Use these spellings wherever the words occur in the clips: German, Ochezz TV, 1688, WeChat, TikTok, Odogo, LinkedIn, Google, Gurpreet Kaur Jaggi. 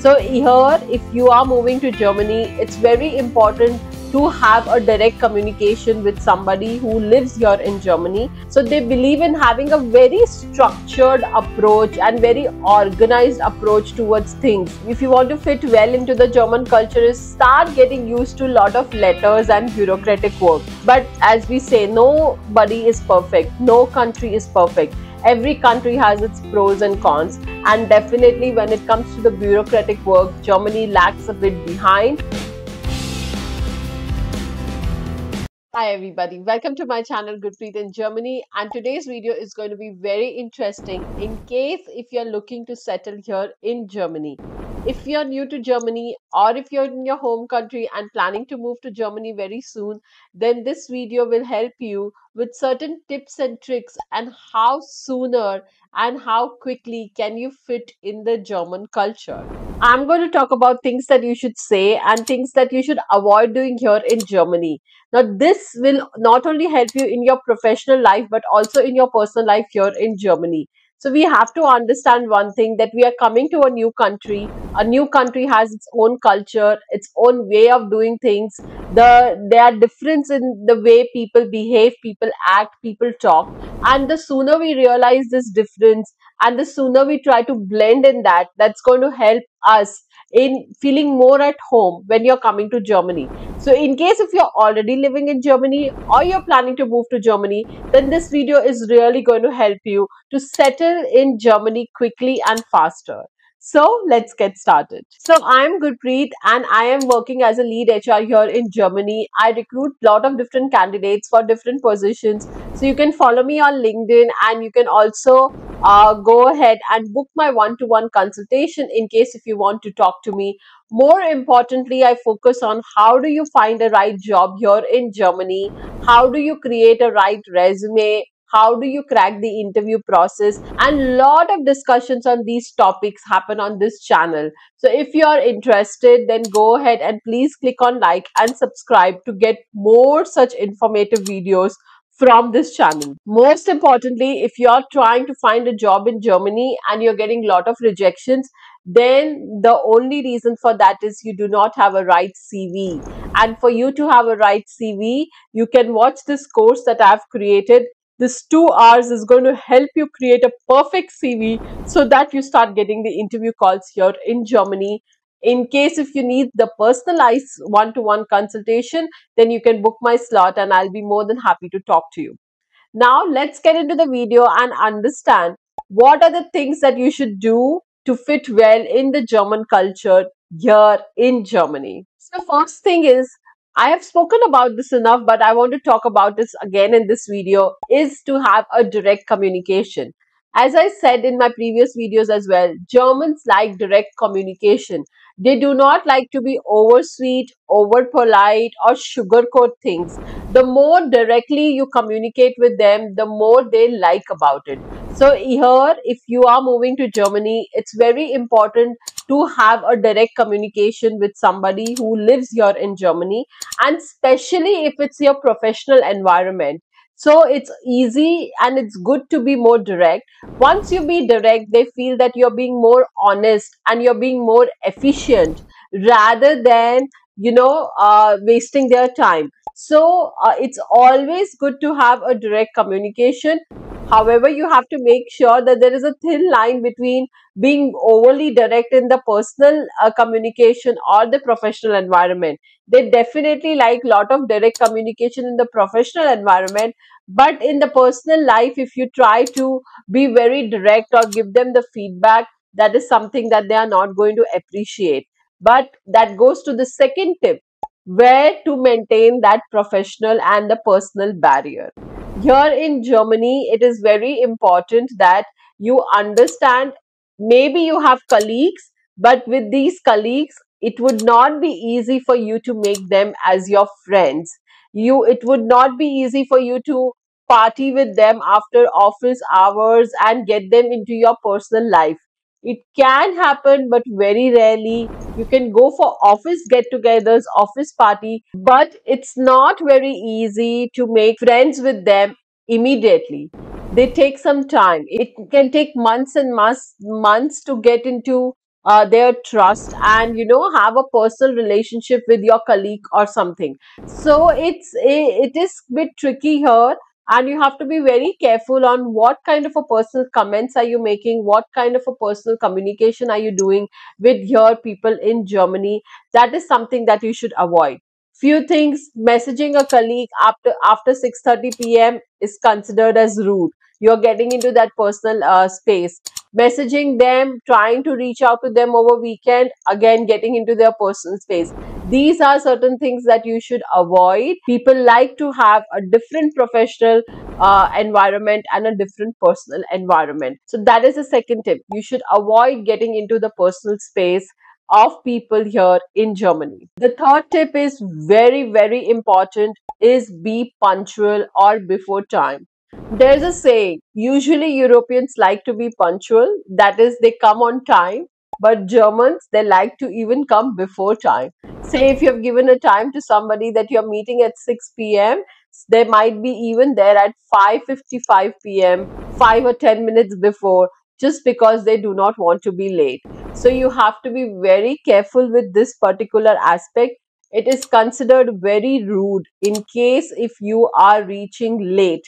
So here, if you are moving to Germany, it's very important to have a direct communication with somebody who lives here in Germany. So they believe in having a very structured approach and very organized approach towards things. If you want to fit well into the German culture, is start getting used to a lot of letters and bureaucratic work. But as we say, nobody is perfect. No country is perfect. Every country has its pros and cons. And definitely when it comes to the bureaucratic work, Germany lags a bit behind. Hi everybody, welcome to my channel Gurpreet in Germany, and today's video is going to be very interesting in case if you're looking to settle here in Germany. If you're new to Germany or if you're in your home country and planning to move to Germany very soon, then this video will help you with certain tips and tricks and how sooner and how quickly can you fit in the German culture. I'm going to talk about things that you should say and things that you should avoid doing here in Germany. Now, this will not only help you in your professional life, but also in your personal life here in Germany. So we have to understand one thing, that we are coming to a new country. A new country has its own culture, its own way of doing things. There are differences in the way people behave, people act, people talk. And the sooner we realize this difference and the sooner we try to blend in that, that's going to help us in feeling more at home when you're coming to Germany. So in case if you're already living in Germany or you're planning to move to Germany, then this video is really going to help you to settle in Germany quickly and faster. So let's get started. So I'm Gurpreet and I am working as a lead HR here in Germany. I recruit a lot of different candidates for different positions. So you can follow me on LinkedIn and you can also go ahead and book my one-to-one consultation in case if you want to talk to me. More importantly, I focus on how do you find a right job here in Germany? How do you create a right resume? How do you crack the interview process? And a lot of discussions on these topics happen on this channel. So if you are interested, then go ahead and please click on like and subscribe to get more such informative videos from this channel. Most importantly, if you're trying to find a job in Germany and you're getting a lot of rejections, then the only reason for that is you do not have a right CV. And for you to have a right CV, you can watch this course that I've created. This 2 hours is going to help you create a perfect CV so that you start getting the interview calls here in Germany. In case if you need the personalized one-to-one consultation, then you can book my slot and I'll be more than happy to talk to you. Now let's get into the video and understand what are the things that you should do to fit well in the German culture here in Germany. So first thing is, I have spoken about this enough, but I want to talk about this again in this video, is to have a direct communication. As I said in my previous videos as well, Germans like direct communication. They do not like to be oversweet, over polite or sugarcoat things. The more directly you communicate with them, the more they like about it. So here, if you are moving to Germany, it's very important to have a direct communication with somebody who lives here in Germany, and especially if it's your professional environment. So it's easy and it's good to be more direct. Once you be direct, they feel that you're being more honest and you're being more efficient rather than, wasting their time. So it's always good to have a direct communication. However, you have to make sure that there is a thin line between being overly direct in the personal communication or the professional environment. They definitely like a lot of direct communication in the professional environment, but in the personal life, if you try to be very direct or give them the feedback, that is something that they are not going to appreciate. But that goes to the second tip, where to maintain that professional and the personal barrier. Here in Germany, it is very important that you understand, maybe you have colleagues, but with these colleagues, it would not be easy for you to make them as your friends. It would not be easy for you to party with them after office hours and get them into your personal life. It can happen, but very rarely. You can go for office get-togethers, office party, but it's not very easy to make friends with them immediately. They take some time. It can take months and months to get into their trust and have a personal relationship with your colleague or something. So it is a bit tricky here, and you have to be very careful on what kind of a personal comments are you making, what kind of a personal communication are you doing with your people in Germany. That is something that you should avoid. Few things: messaging a colleague after 6:30 p.m. is considered as rude. You're getting into that personal space. Messaging them, trying to reach out to them over weekend, again getting into their personal space. These are certain things that you should avoid. People like to have a different professional environment and a different personal environment. So that is the second tip. You should avoid getting into the personal space of people here in Germany. The third tip is very, very important, is be punctual or before time. There's a saying, usually Europeans like to be punctual, that is they come on time, but Germans, they like to even come before time. Say if you have given a time to somebody that you're meeting at 6 p.m, they might be even there at 5:55 p.m, 5 or 10 minutes before, just because they do not want to be late. So you have to be very careful with this particular aspect. It is considered very rude in case if you are reaching late.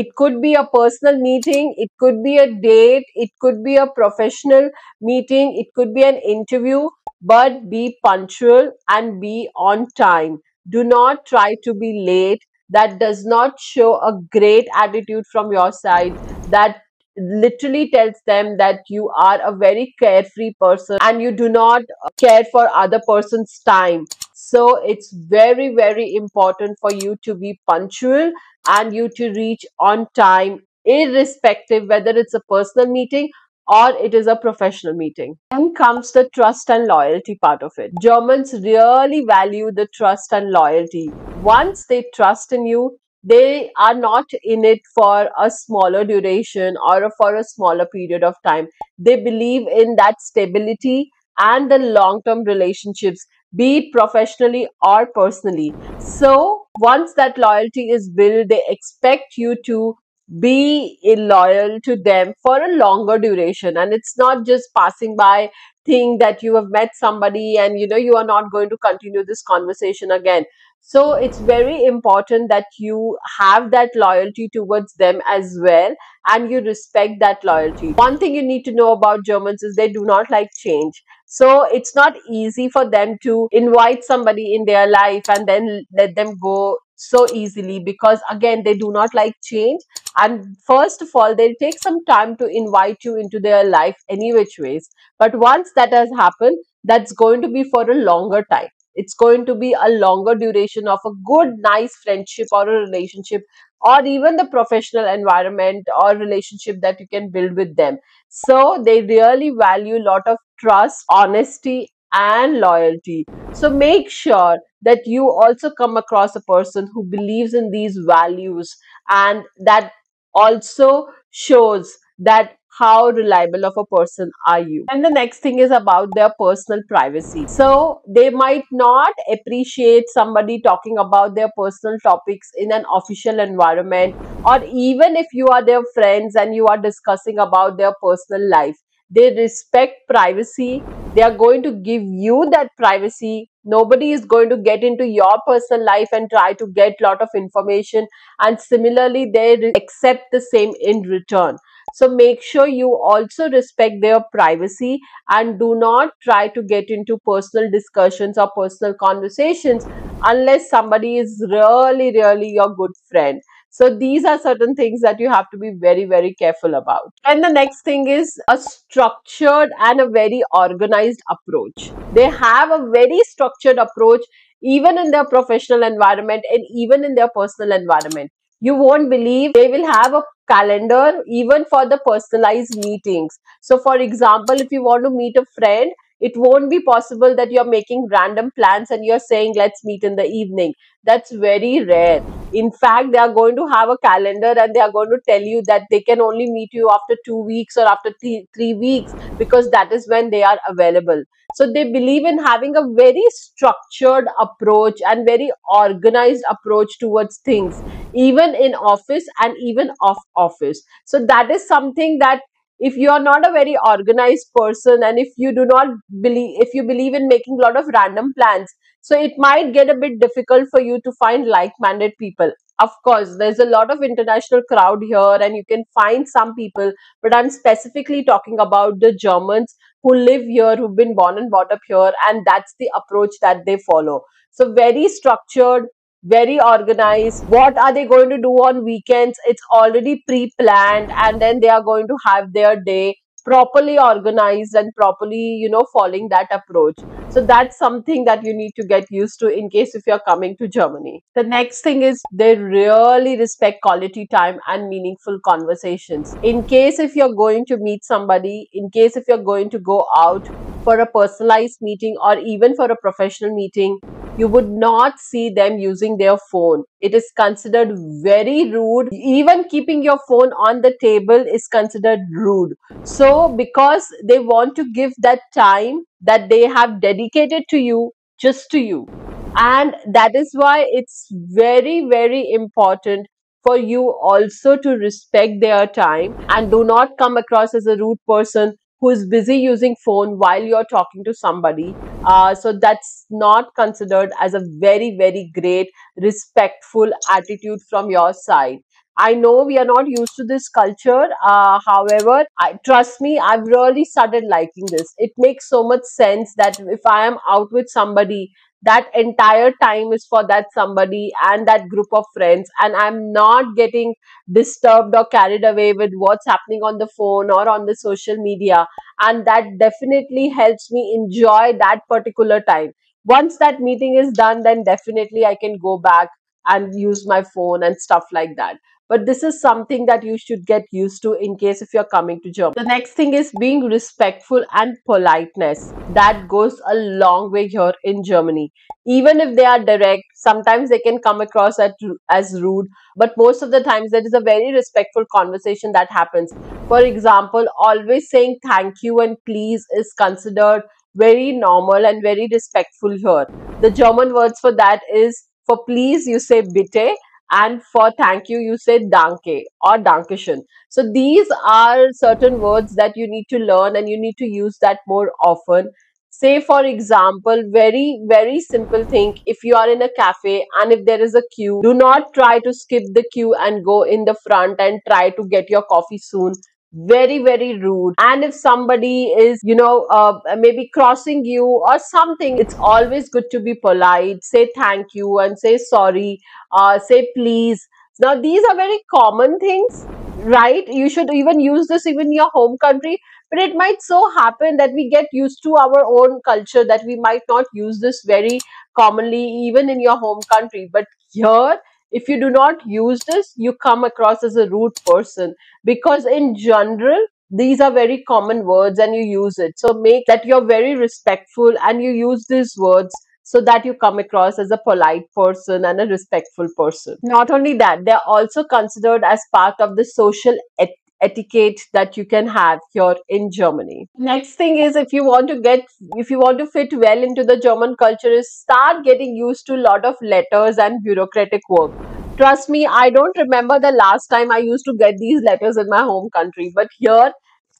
It could be a personal meeting, it could be a date, it could be a professional meeting, it could be an interview, but be punctual and be on time. Do not try to be late. That does not show a great attitude from your side. That literally tells them that you are a very carefree person and you do not care for other person's time. So it's very, very important for you to be punctual and you to reach on time, irrespective whether it's a personal meeting or it is a professional meeting. Then comes the trust and loyalty part of it. Germans really value the trust and loyalty. Once they trust in you, they are not in it for a smaller duration or for a smaller period of time. They believe in that stability and the long-term relationships, be it professionally or personally. So once that loyalty is built, they expect you to be loyal to them for a longer duration. And it's not just passing by thing that you have met somebody and you are not going to continue this conversation again. So it's very important that you have that loyalty towards them as well, and you respect that loyalty. One thing you need to know about Germans is they do not like change. So it's not easy for them to invite somebody in their life and then let them go so easily, because again they do not like change, and first of all they'll take some time to invite you into their life any which ways. But once that has happened, that's going to be for a longer time. It's going to be a longer duration of a good, nice friendship or a relationship, or even the professional environment or relationship that you can build with them. So they really value a lot of trust, honesty and loyalty. So make sure that you also come across a person who believes in these values, and that also shows that how reliable of a person are you. And the next thing is about their personal privacy. So they might not appreciate somebody talking about their personal topics in an official environment, or even if you are their friends and you are discussing about their personal life. They respect privacy. They are going to give you that privacy. Nobody is going to get into your personal life and try to get a lot of information. And similarly, they accept the same in return. So make sure you also respect their privacy and do not try to get into personal discussions or personal conversations unless somebody is really, really your good friend. So these are certain things that you have to be very, very careful about. And the next thing is a structured and a very organized approach. They have a very structured approach, even in their professional environment and even in their personal environment. You won't believe, they will have a calendar even for the personalized meetings. So for example, if you want to meet a friend, it won't be possible that you're making random plans and you're saying, let's meet in the evening. That's very rare. In fact, they are going to have a calendar and they are going to tell you that they can only meet you after 2 weeks or after 3 weeks, because that is when they are available. So they believe in having a very structured approach and very organized approach towards things, even in office and even off office. So that is something that if you are not a very organized person and if you do not believe, if you believe in making a lot of random plans, so it might get a bit difficult for you to find like-minded people. Of course, there's a lot of international crowd here and you can find some people, but I'm specifically talking about the Germans who live here, who've been born and brought up here, and that's the approach that they follow. So very structured, very organized. What are they going to do on weekends? It's already pre-planned, and then they are going to have their day properly organized and properly, you know, following that approach. So that's something that you need to get used to in case if you're coming to Germany. The next thing is they really respect quality time and meaningful conversations. In case if you're going to meet somebody, in case if you're going to go out for a personalized meeting or even for a professional meeting, you would not see them using their phone. It is considered very rude. Even keeping your phone on the table is considered rude. So because they want to give that time that they have dedicated to you, just to you. And that is why it's very, very important for you also to respect their time and do not come across as a rude person who is busy using phone while you're talking to somebody. So that's not considered as a very, very great respectful attitude from your side. I know we are not used to this culture. However, trust me, I've really started liking this. It makes so much sense that if I am out with somebody, that entire time is for that somebody and that group of friends, and I'm not getting disturbed or carried away with what's happening on the phone or on the social media. And that definitely helps me enjoy that particular time. Once that meeting is done, then definitely I can go back and use my phone and stuff like that. But this is something that you should get used to in case if you're coming to Germany. The next thing is being respectful and politeness. That goes a long way here in Germany. Even if they are direct, sometimes they can come across as rude. But most of the times there is a very respectful conversation that happens. For example, always saying thank you and please is considered very normal and very respectful here. The German words for that is, for please you say bitte, and for thank you, you say danke or dankeschön. So these are certain words that you need to learn and you need to use that more often. Say for example, very, very simple thing. If you are in a cafe and if there is a queue, do not try to skip the queue and go in the front and try to get your coffee soon. Very, very rude. And if somebody is, you know, maybe crossing you or something, it's always good to be polite. Say thank you and say sorry, say please. Now, these are very common things, right? You should even use this even in your home country. But it might so happen that we get used to our own culture that we might not use this very commonly even in your home country. But here, if you do not use this, you come across as a rude person, because in general, these are very common words and you use it. So make that you're very respectful and you use these words so that you come across as a polite person and a respectful person. Not only that, they're also considered as part of the social etiquette that you can have here in Germany. Next thing is, if you want to fit well into the German culture, is start getting used to a lot of letters and bureaucratic work. Trust me, I don't remember the last time I used to get these letters in my home country, but here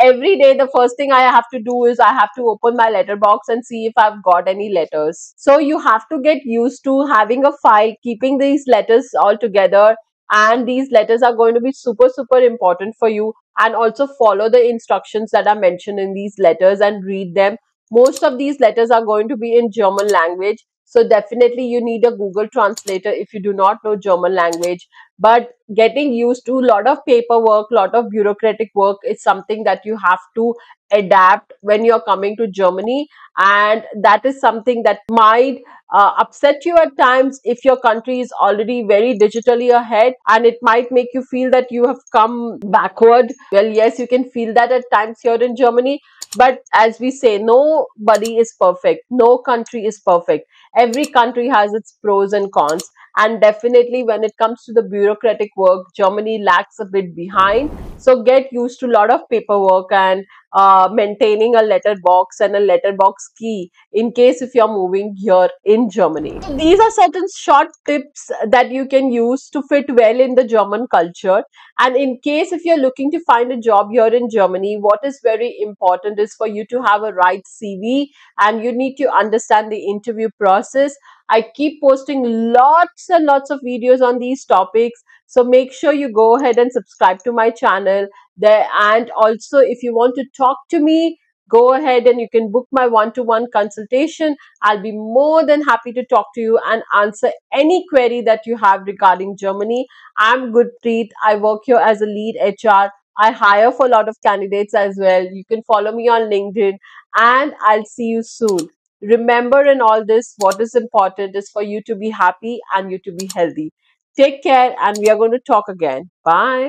every day the first thing I have to do is I have to open my letterbox and see if I've got any letters. So you have to get used to having a file, keeping these letters all together. And these letters are going to be super, super important for you. And also follow the instructions that are mentioned in these letters and read them. Most of these letters are going to be in German language. So definitely you need a Google translator if you do not know German language. But getting used to a lot of paperwork, a lot of bureaucratic work is something that you have to adapt when you're coming to Germany. And that is something that might upset you at times if your country is already very digitally ahead, and it might make you feel that you have come backward. Well, yes, you can feel that at times here in Germany, but as we say, nobody is perfect. No country is perfect. Every country has its pros and cons. And definitely when it comes to the bureaucratic work, Germany lags a bit behind. So get used to a lot of paperwork and maintaining a letterbox and a letterbox key in case if you're moving here in Germany. These are certain short tips that you can use to fit well in the German culture. And in case if you're looking to find a job here in Germany, what is very important is for you to have a right CV and you need to understand the interview process. I keep posting lots and lots of videos on these topics. So make sure you go ahead and subscribe to my channel there. And also if you want to talk to me, go ahead and you can book my one-to-one consultation. I'll be more than happy to talk to you and answer any query that you have regarding Germany. I'm Gurpreet. I work here as a lead HR. I hire for a lot of candidates as well. You can follow me on LinkedIn and I'll see you soon. Remember in all this, what is important is for you to be happy and you to be healthy. Take care and we are going to talk again. Bye.